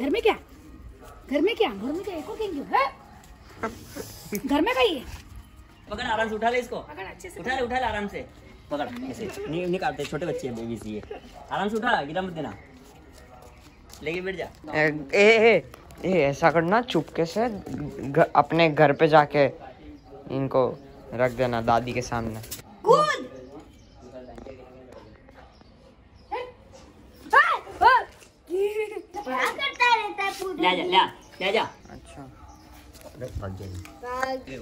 घर में क्या एक और है घर में खाइए। पकड़ आराम से, उठा ले इसको, अच्छे से उठा ले आराम से, पकड़ ऐसे निकालते, छोटे बच्चे हैं बेबीज ये, आराम से उठा, गिरा मत देना, लेके बैठ जा। ए ऐसा करना, चुपके से अपने घर पे जाके इनको रख देना दादी के सामने। ले जा। अच्छा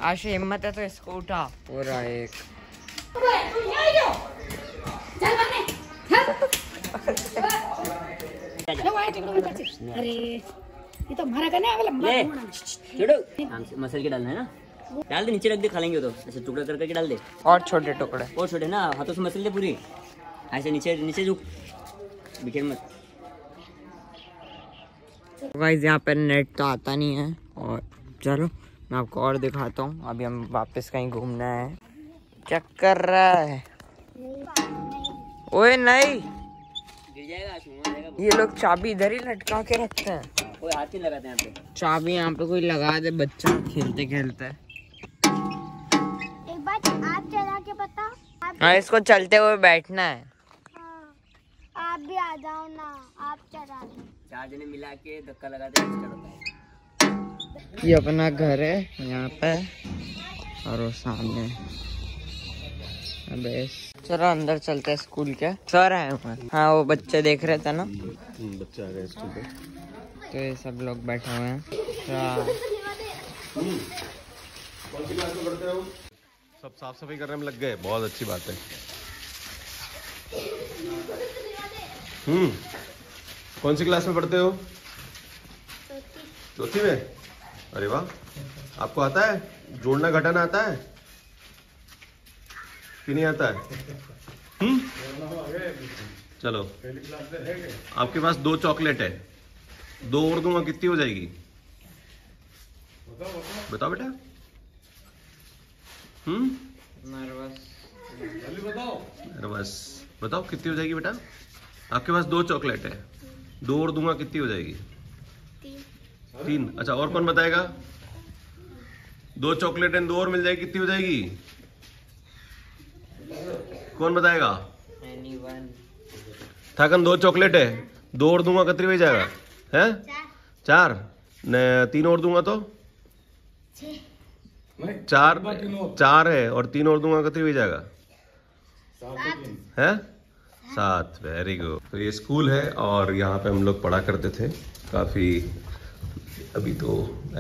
आशी हिम्मत है तो इसको उठा पूरा एक। अरे ये तो हमारा गन है, लंबा छोड़ो, मसल के डालना है ना, डाल दे नीचे, रख दे, खा लेंगे तो, ऐसे टुकड़ा करके डाल दे, और छोटे टुकड़े, और छोटे ना, हाथों से मसल दे पूरी, ऐसे नीचे नीचे झुक, बिखेर मत। गाइस यहाँ पर नेट तो आता नहीं है, और चलो मैं आपको और दिखाता हूँ, अभी हम वापस कहीं घूमना है। क्या कर रहा है? ओए नहीं गिर जाएगा। ये लोग चाबी इधर ही लटका के रखते हैं, कोई हाथ नहीं लगाते यहाँ पे, चाबी यहाँ पे कोई लगा दे बच्चा खेलते खेलते। एक बात आप चला के बताओ। हाँ, इसको चलते हुए बैठना है। आप भी आ जाओ ना, आप चला दो, चार जने मिला के धक्का लगा दे। ये अपना घर है यहाँ पे, और वो सामने, अबे चलो अंदर चलते हैं। स्कूल के सर आए हुए, हाँ वो बच्चे देख रहे थे ना, बच्चे आ गए स्कूल पे, तो ये सब लोग बैठे हुए हैं। सब साफ सफाई करने में लग गए, बहुत अच्छी बात है। कौन सी क्लास में पढ़ते हो? चौथी में। अरे वाह, आपको आता है जोड़ना घटाना, आता है कि नहीं आता है? चलो, आपके पास 2 चॉकलेट है, 2 और दूंगा कितनी हो जाएगी बताओ बेटा। नर्वस बताओ कितनी हो जाएगी बेटा, आपके पास 2 चॉकलेट है, 2 और दूंगा कितनी हो जाएगी? 3। अच्छा, और कौन बताएगा? 2 चॉकलेट एंड 2 और मिल जाएगी, कितनी हो जाएगी? कौन बताएगा? थाकन 2 चॉकलेट है, 2 और दूंगा कितनी हो जाएगा? है 4। 3 और दूंगा तो 4 है, और 3 और दूंगा कितनी हो जाएगा? 7। Very good. तो ये स्कूल है, और यहाँ पे हम लोग पढ़ा करते थे काफ़ी, अभी तो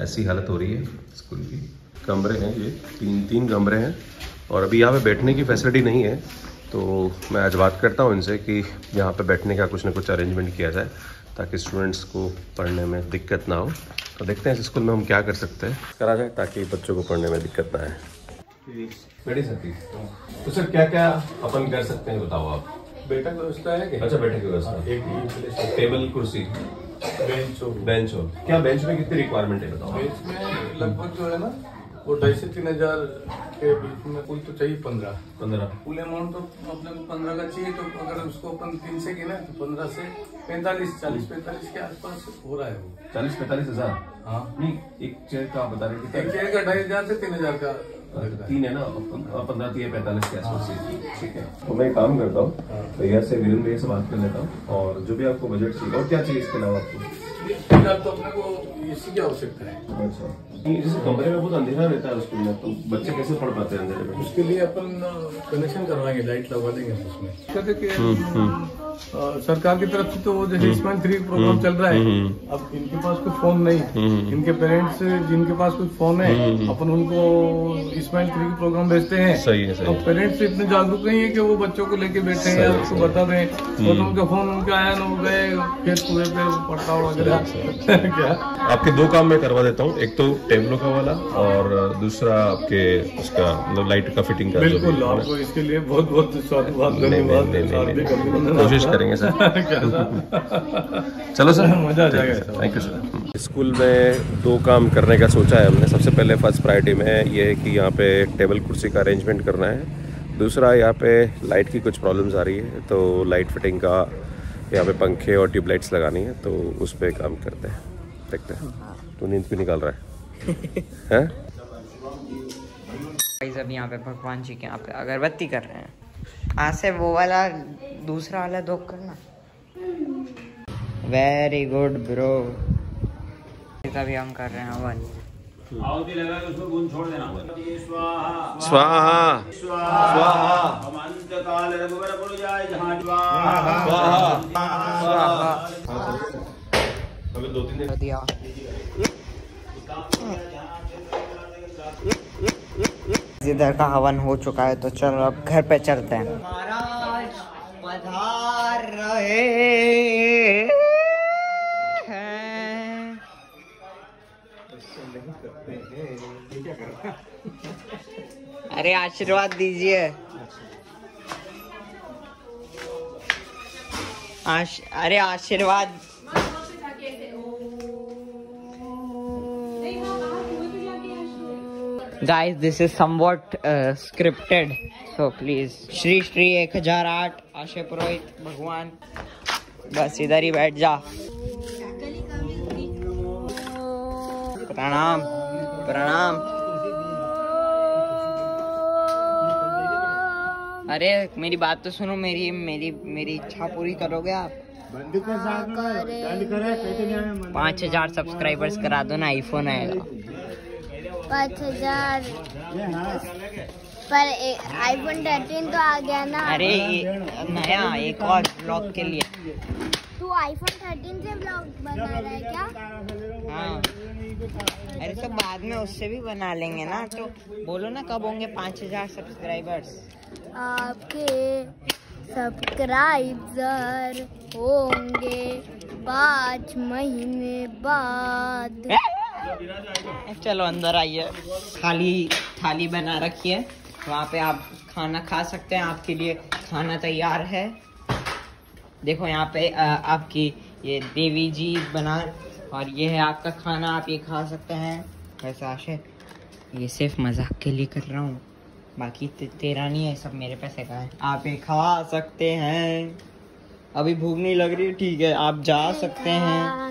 ऐसी हालत हो रही है स्कूल की। कमरे हैं ये, 3 कमरे हैं, और अभी यहाँ पे बैठने की फैसिलिटी नहीं है, तो मैं आज बात करता हूँ इनसे कि यहाँ पे बैठने का कुछ ना कुछ अरेंजमेंट किया जाए, ताकि स्टूडेंट्स को पढ़ने में दिक्कत ना हो। तो देखते हैं इस स्कूल में हम क्या कर सकते हैं, करा जाए ताकि बच्चों को पढ़ने में दिक्कत ना आए। तो सर क्या क्या अपन कर सकते हैं बताओ आप? बैठक व्यवस्था है क्या? अच्छा, बैठक व्यवस्था, एक टेबल, कुर्सी, बेंच हो। क्या बेंच में कितनी रिक्वायरमेंट है बताओ? बेंच में लगभग जो है ना वो 2,500 से 3,000 के बीच में, कुल तो चाहिए 15। फुल अमाउंट तो मतलब 15 का चाहिए, तो अगर उसको अपन 3 से गिना तो 15 से 45 के आसपास हो रहा है वो, 40-45 हज़ार। हाँ नहीं, एक चेयर का बता रहे, एक चेयर का 2,500 से 3,000 का, 3 है ना, 15-45 के आसपास। ठीक है, तो मैं काम करता हूँ, भैया से, वीरेंद्र भैया से बात कर लेता हूँ, और जो भी आपको बजट चाहिए, और क्या चाहिए इसके अलावा आपको? तो अपने को इसी की आवश्यकता है। अच्छा, जैसे कमरे में बहुत अंधेरा रहता है उसके लिए, तो बच्चे कैसे पढ़ पाते हैं अंधेरे में? उसके लिए अपन कनेक्शन करवाएंगे, लाइट लगवा देंगे उसमें। सरकार की तरफ से तो वो जैसे स्मार्ट 3 प्रोग्राम चल रहा है, अब इनके पास कोई फोन नहीं, इनके पेरेंट्स जिनके पास कोई फोन है, अपन उनको स्मार्ट 3 प्रोग्राम भेजते हैं। सही है। अब पेरेंट्स इतने जागरूक नहीं है कि वो बच्चों को लेके बैठे हैं, उसको बता दें, और उनका फोन उनका आया ना, गए फिर पूरे पे पड़ताल वगैरह। क्या आपके 2 काम मैं करवा देता हूँ, एक तो टेबलों का वाला, और दूसरा आपके उसका लाइट का फिटिंग का। बिल्कुल, आपको इसके लिए बहुत बहुत स्वागत, धन्यवाद, कोशिश करेंगे सर। चलो सर, मजा आ जाएगा। Thank you sir. स्कूल में 2 काम करने का सोचा है हमने। सबसे पहले फर्स्ट प्रायोरिटी में ये है कि यहाँ पे टेबल कुर्सी का अरेंजमेंट करना है, दूसरा यहाँ पे लाइट की कुछ प्रॉब्लम्स आ रही है, तो लाइट फिटिंग का यहाँ पे पंखे और ट्यूबलाइट्स लगानी है, तो उस पर काम करते हैं। देखते हैं तो नींद क्यों निकाल रहा है। गाइस अब यहाँ पे भगवान जी के यहाँ पे अगरबत्ती कर रहे हैं। आज से वो वाला दूसरा वाला दो करना। Very good bro. अभी हम कर रहे हैं हवन। आहुति लगा के उसमें गुण छोड़ देना। स्वाहा स्वाहा स्वाहा। अनंत काल रघुवर पुर जाय जहाँ स्वाहा स्वाहा। अभी 2-3 दिन दिया। इधर का हवन हो चुका है, तो चलो अब घर पे चलते हैं। महाराज पधार रहे हैं। अरे आशीर्वाद दीजिए, अरे आशीर्वाद। Guys, this is somewhat scripted, so please. Shri Shri 1008 आशे पुरोहित भगवान। बस इधर ही बैठ जा। प्रणाम प्रणाम। अरे मेरी बात तो सुनो, मेरी मेरी मेरी इच्छा पूरी करोगे आप? 5000 सब्सक्राइबर्स करा दो ना, आईफोन आएगा। 5000 पर आईफोन 13 तो आ गया ना। अरे नया एक और ब्लॉग के लिए। तू आईफोन 13 से ब्लॉग बना रहा है क्या? हाँ। अरे तो बाद में उससे भी बना लेंगे ना, तो बोलो ना कब होंगे 5000 सब्सक्राइबर्स? आपके सब्सक्राइबर होंगे 5 महीने बाद। चलो अंदर आइए। थाली बना रखी है, वहाँ पे आप खाना खा सकते हैं। आपके लिए खाना तैयार है। देखो यहाँ पे आपकी ये देवी जी बना, और ये है आपका खाना, आप ये खा सकते हैं। वैसा आशे ये सिर्फ मजाक के लिए कर रहा हूँ, बाकी तेरा नहीं है, सब मेरे पैसे का है। आप ये खा सकते हैं, अभी भूख नहीं लग रही, ठीक है, आप जा सकते हैं।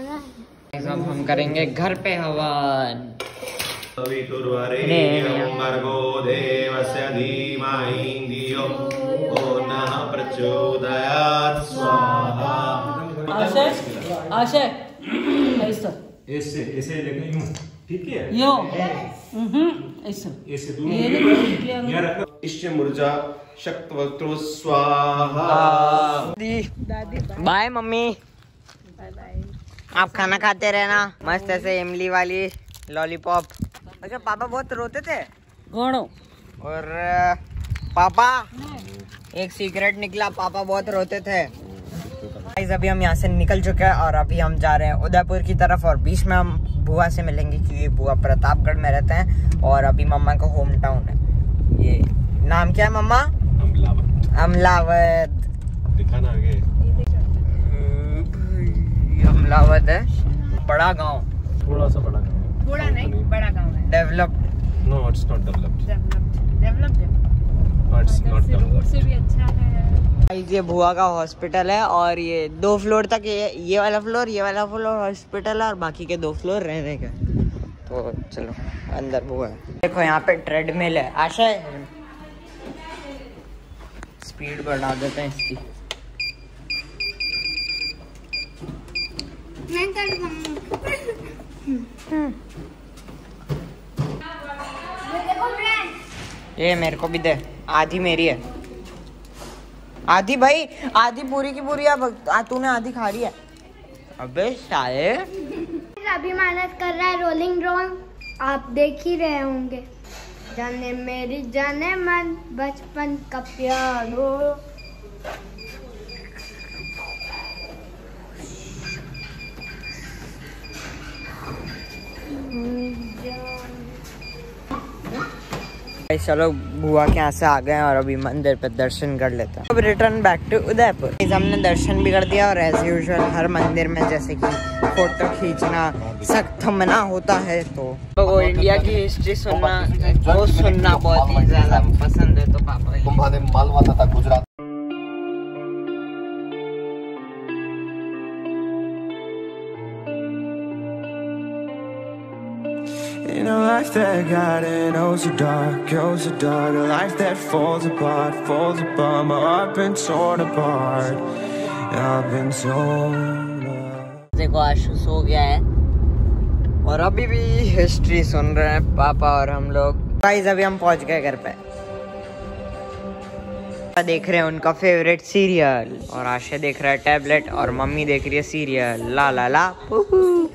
अब हम करेंगे घर पे हवन। आशे आशे ऐसे ऐसे लेकिन यूं, ठीक है यो ऐसे ऐसे दूर। इश्च मुर्जा शक्त वक्त्रो स्वाहा। Bye mummy, bye bye. आप खाना खाते रहना मस्त, ऐसे इमली वाली लॉलीपॉप। अच्छा पापा बहुत रोते थे घोड़ो, और पापा एक सीक्रेट निकला, पापा बहुत रोते थे। गाइस अभी हम यहाँ से निकल चुके हैं और अभी हम जा रहे हैं उदयपुर की तरफ, और बीच में हम बुआ से मिलेंगे क्योंकि बुआ प्रतापगढ़ में रहते हैं और अभी मम्मा का होम टाउन है। ये नाम क्या है मम्मा? अमलावद। दिखाना आगे। अमलावद है बड़ा गांव, थोड़ा सा बड़ा गाँव, थोड़ा नहीं बड़ा गाँव है। Developed? No it's not developed. ये भुआ का हॉस्पिटल है, और ये 2 फ्लोर तक, ये वाला फ्लोर, ये वाला फ्लोर हॉस्पिटल है, और बाकी के 2 फ्लोर रहने के। तो चलो अंदर भुआ है। देखो यहाँ पे ट्रेडमिल है। आशा स्पीड बढ़ा देते हैं इसकी। ये मेरे को भी दे, आधी मेरी है। आधी भाई, आधी पूरी की पूरी तूने आधी खा रही है। अबे शायद अभी मेहनत कर रहा है रोलिंग ड्रोन, आप देख ही रहे होंगे। जाने मेरी जाने मन बचपन का प्यार हो। चलो बुआ के यहाँ से आ गए और अभी मंदिर पर दर्शन कर लेते हैं। अब रिटर्न बैक टू उदयपुर। हमने दर्शन भी कर दिया, और एज यूजुअल हर मंदिर में जैसे कि फोटो खींचना सख्त मना होता है। तो इंडिया की हिस्ट्री सुनना, वो सुनना बहुत ही ज्यादा पसंद है। तो पापा मालवा था Gujarat. In a life that got it oh so dark, a life that falls apart, my heart been torn apart, I've been torn apart. देखो आशु सो गया है और अभी भी हिस्ट्री सुन रहे हैं पापा और हम लोग। गाइस अभी हम पहुंच गए घर पे, देख रहे हैं उनका फेवरेट सीरियल और आशा देख रहा है टैबलेट और मम्मी देख रही है सीरियल। ला ला ला।